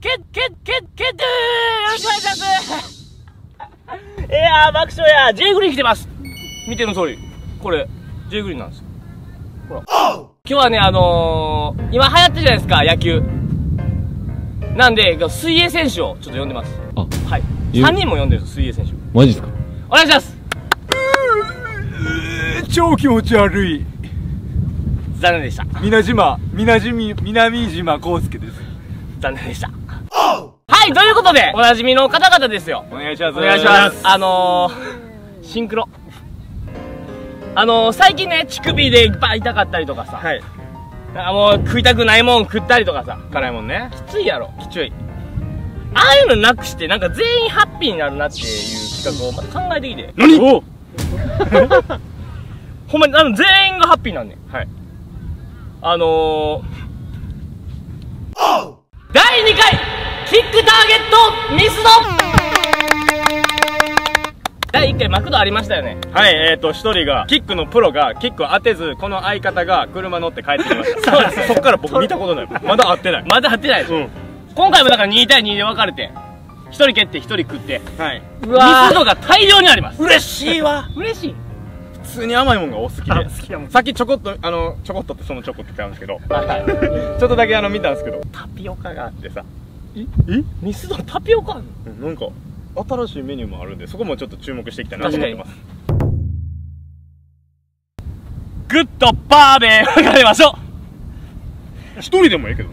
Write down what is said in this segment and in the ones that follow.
ケントゥーよろしくお願いしますいやー爆笑やー J グリーン来てます。見ての通りこれ J グリーンなんですよ。ほら今日はね今流行ってるじゃないですか野球なんで水泳選手をちょっと呼んでます。あはい3人も呼んでるんです水泳選手。マジですか。お願いします。超気持ち悪い。残念でした。南島康介です。残念でした。はい、ということで、おなじみの方々ですよ。お願いします。お願いします。シンクロ。最近ね、乳首でバー痛かったりとかさ。はい。もう食いたくないもん食ったりとかさ。辛いもんね。きついやろ。きつい。ああいうのなくして、なんか全員ハッピーになるなっていう企画をまた考えてきて。何おほんまに、全員がハッピーなんねん。はい。第2回キックターゲットミスド。第1回マクドありましたよね。はい、1人がキックのプロがキックを当てずこの相方が車乗って帰ってきました。そうです、ね、そっから僕見たことない。まだ合ってない。まだ合ってないでしょ、うん、今回もだから2対2で分かれて1人蹴って1人食って、はい、うわミスドが大量にあります。嬉しいわ。嬉しい。普通に甘いもんがお好きで、好きやもん。さっきちょこっとってそのチョコって言ったんですけど、ちょっとだけ見たんですけど、タピオカがあってさ、ミスドタピオカあるの？なんか新しいメニューもあるんで、そこもちょっと注目していきたいなと思ってます。グッドバーベー分かれましょう。一人でもいいけど。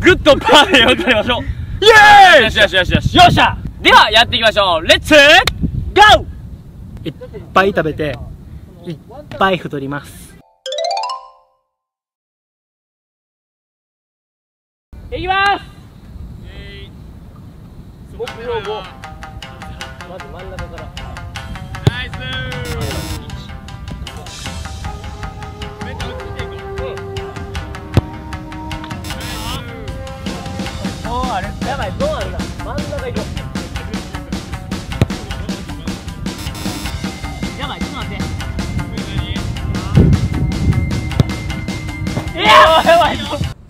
グッドバーベー分かれましょう。イエーイ！よしよしよしよしよっしゃ！ではやっていきましょう。レッツゴー！いっぱい食べていっぱい太ります。いきます。目標5、まず真ん中から。ナイス。おーあれやばい、どうあるな。真ん中行こう。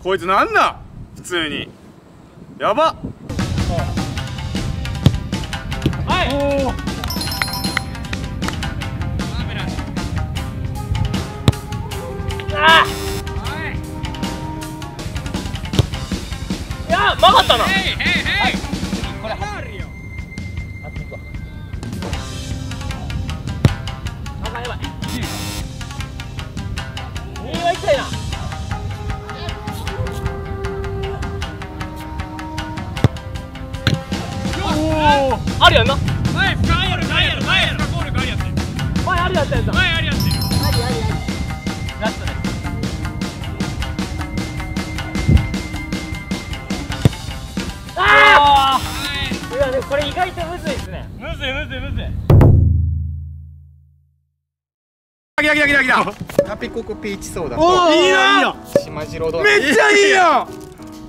こいつなんなん普通にやばっ。はいおーあいや曲がったな。これはっていくわ。あやばい右は痛いな。あるやんな。前ある前ある前あるゴールがあるやつ。前あるやつやんな。前あるやつ。ラストね。ああ。いやでもこれ意外とむずいですね。むずい。あきだきだ。タピコクピーチソーダといいな。島城丼。めっちゃいいやん。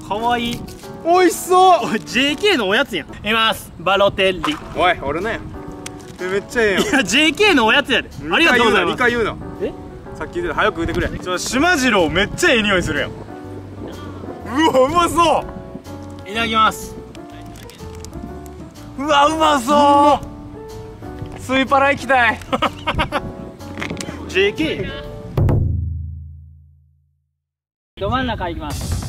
かわいい。おいしそう。JK のおやつやん。いますバロテッリ。おい俺ねめっちゃええやん。いや JK のおやつやで。ありがとうございます。2回言うな。えさっき言うてた。早く言うてくれ。ちょ島次郎めっちゃええ匂いするやん。うわうまそう。いただきます。うわうまそう。スイパラ行きたいJK ど真ん中行きます。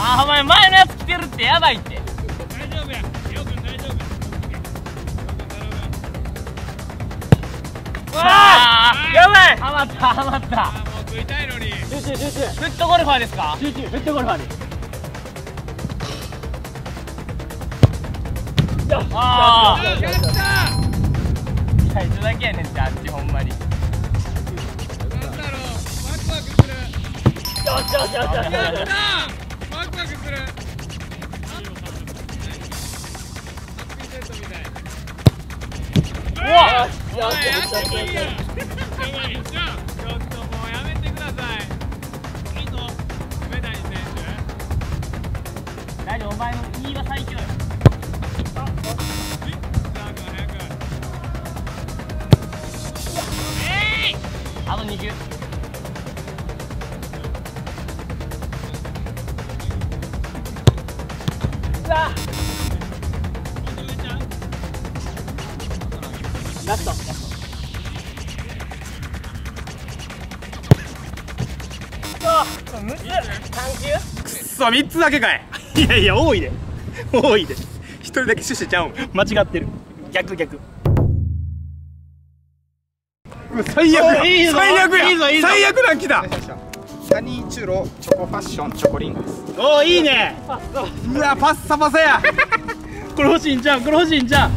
あーお前前のやつ来てるってやばいって。大丈夫やりょうくん大丈夫。うわあやばい。はまったはまった。もう食いたいのに。フットゴルファーですか。フットゴルファーです。あーやった最初だけやねんってあっちほんまに。なんだろうワクワクする。やったワクワクする。ハッピーセットみたい。うわっお前やってもいいやん。ちょっともうやめてください。いいぞ梅谷選手。大丈夫お前の2位は最強よ。あっ早くあの2球。うわラストラスト。そうむずっ。3球くっそ3つだけかい。いやいや多いで多いで。1人だけシュシュちゃうん間違ってる。逆逆。最悪や最悪や最悪なんきた。サニーチュロチョコファッションチョコリンゴです。おおいいね。うわパッサパサや。これ欲しいんじゃんこれ欲しいんじゃん。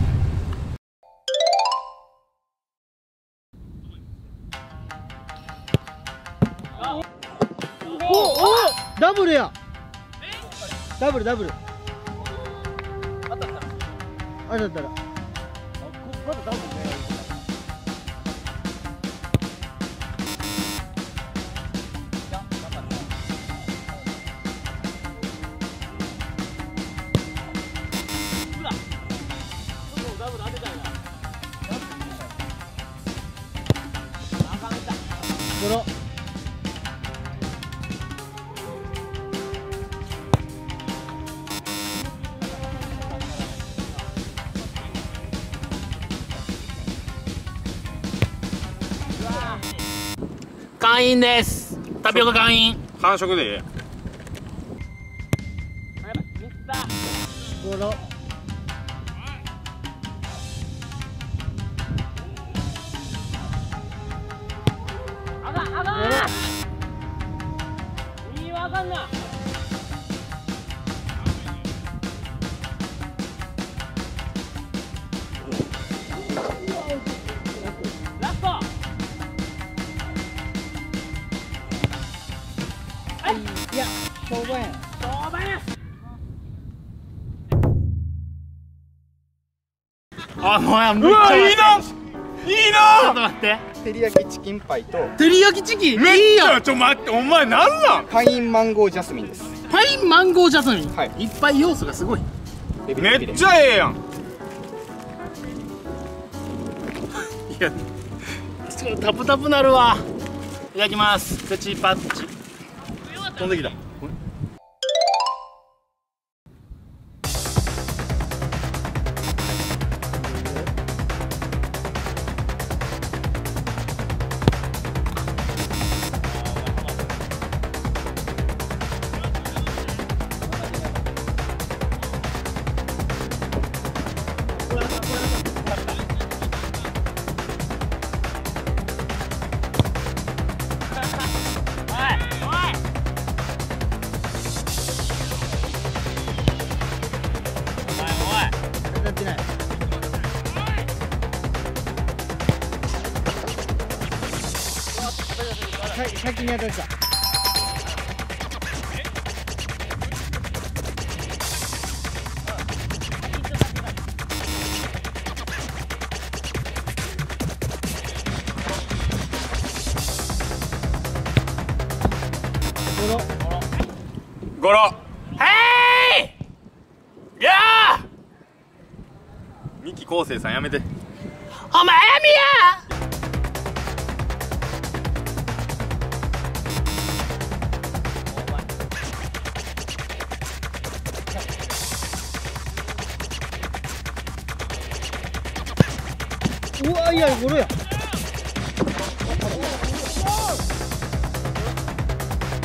おおダブルやダブルダブル。当たったら当たったらまだダブルね。この会員です。タピオカ会員完食で。このいや、当番や当番や。あ、もううわ、いいな。いいな。ちょっと待って。照り焼きチキンパイと。照り焼きチキン。めっちゃ、ちょ、待って、お前、なんなん。パインマンゴージャスミンです。パインマンゴージャスミン。はい。いっぱい要素がすごい。めっちゃええやん。いや。すごい、タプタプなるわ。いただきます。プチパッチ。飛んできた。先に当たった。ゴロゴロはいー。いやあ三木昴生さんやめて。お前やみやうわいやゴロや。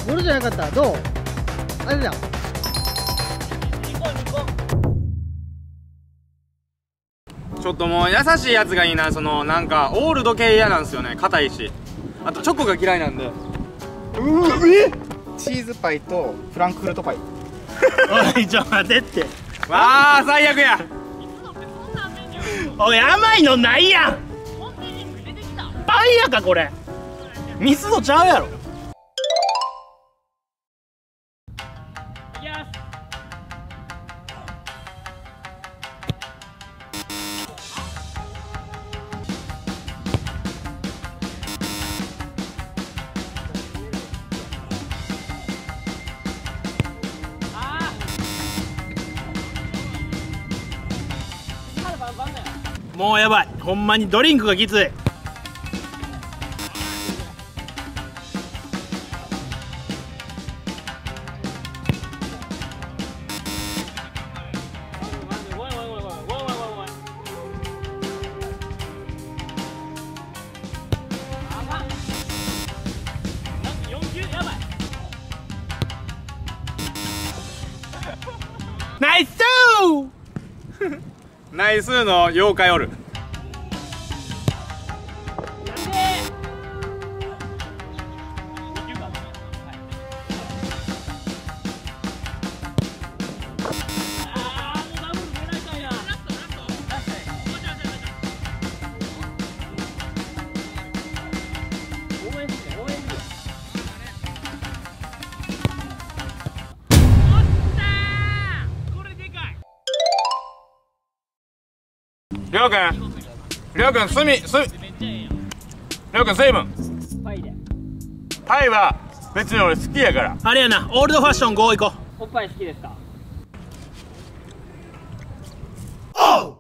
ゴロじゃなかった。どう？あれだ。ちょっともう優しいやつがいいな。そのなんかオールド系嫌なんですよね。硬いし、あとチョコが嫌いなんで。うわえ？チーズパイとフランクフルトパイ。おいちょ待てって。わあ最悪や。おい甘いのないやん。パンやかこれ。ミスドちゃうやろ。もうやばい。ほんまにドリンクがきつい。内数の妖怪おる。りょうくん、水分パイは別に俺好きやから。あれやな、オールドファッション5行こう。おっぱい好きですか？おう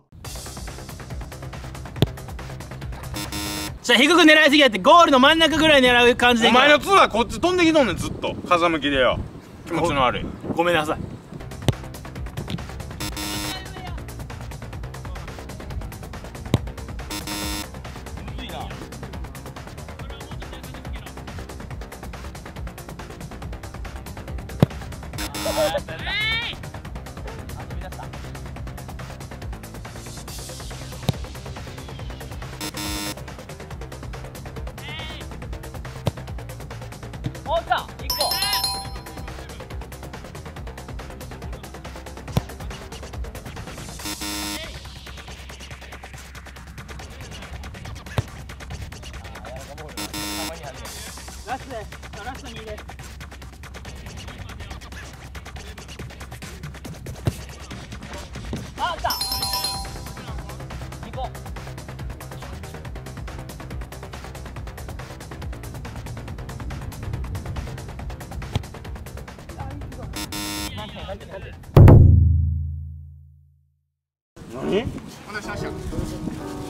じゃあ低く狙いすぎやって、ゴールの真ん中ぐらい狙う感じで。お前のツーはこっち飛んできとんねん、ずっと風向きでよ。気持ちの悪い、ごめんなさい。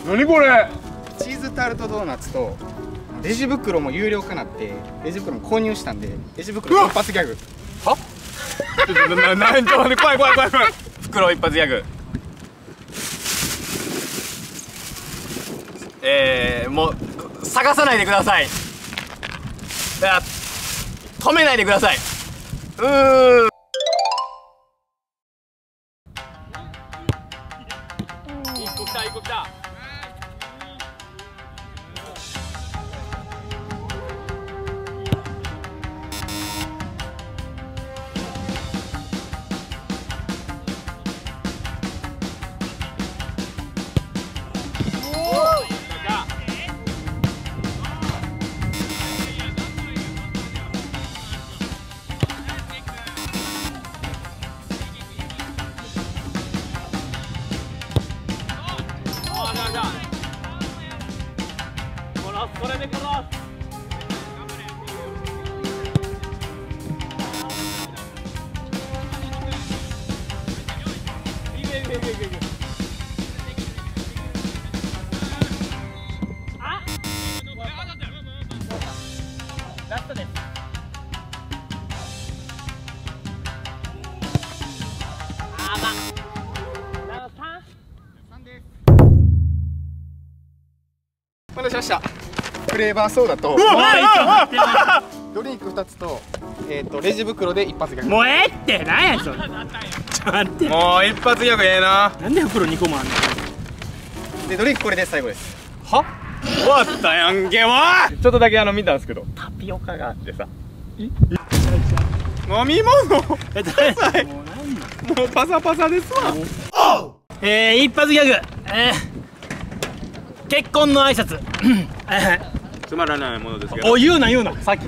何これ？チーズタルトドーナツとレジ袋も有料化なって、レジ袋も購入したんで、レジ袋一発ギャグ。は？なんちょっと待って、怖い怖い怖い怖い。袋一発ギャグ。もう探さないでください。止めないでください。フレーバーソーダとドリンク2つとレジ袋で一発ギャグ。もうええってなんやそれ。もう一発ギャグええな。なんで袋2個もあんの？でドリンクこれで最後です。は終わったやんけ。はちょっとだけ見たんですけど、タピオカがあってさ、飲み物もうパサパサですわ。一発ギャグ結婚の挨拶。つまらないものですけど。お、言うな言うなさっき。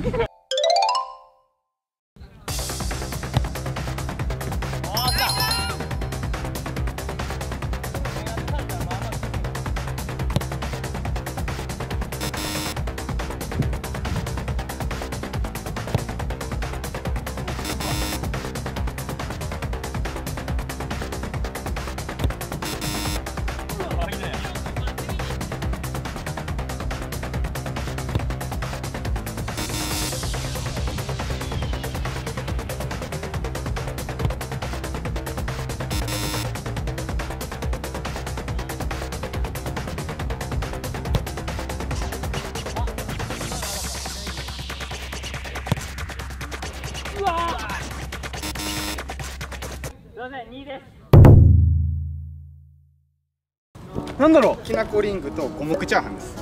なんだろう、きなこリングと五目チャーハンです。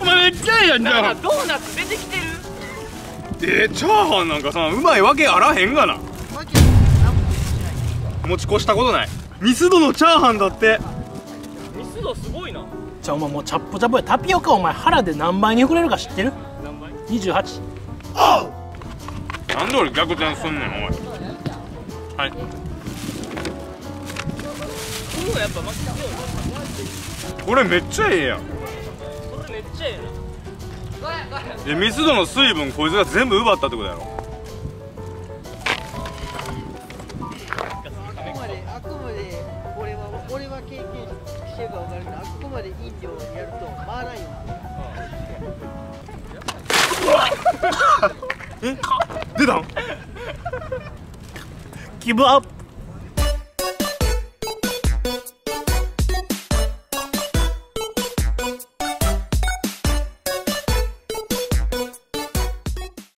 お前めっちゃいいやん。じゃあドーナツ出てきてる。チャーハンなんかさ、うまいわけあらへんがな。持ち越したことない。ミスドのチャーハンだって。ミスドすごいな。じゃあお前もうチャッポチャッポや。タピオカお前腹で何倍に膨れるか知ってる？何倍？ 28。 おう、なんで俺逆転すんねんお前。はい、これめっちゃええやん。これめっちゃええな。ミスドの水分こいつが全部奪ったってことやろ。俺は経験してるから分かるけど、あそこまで飲料やると回らんよな。え、出たん？ギブアップ。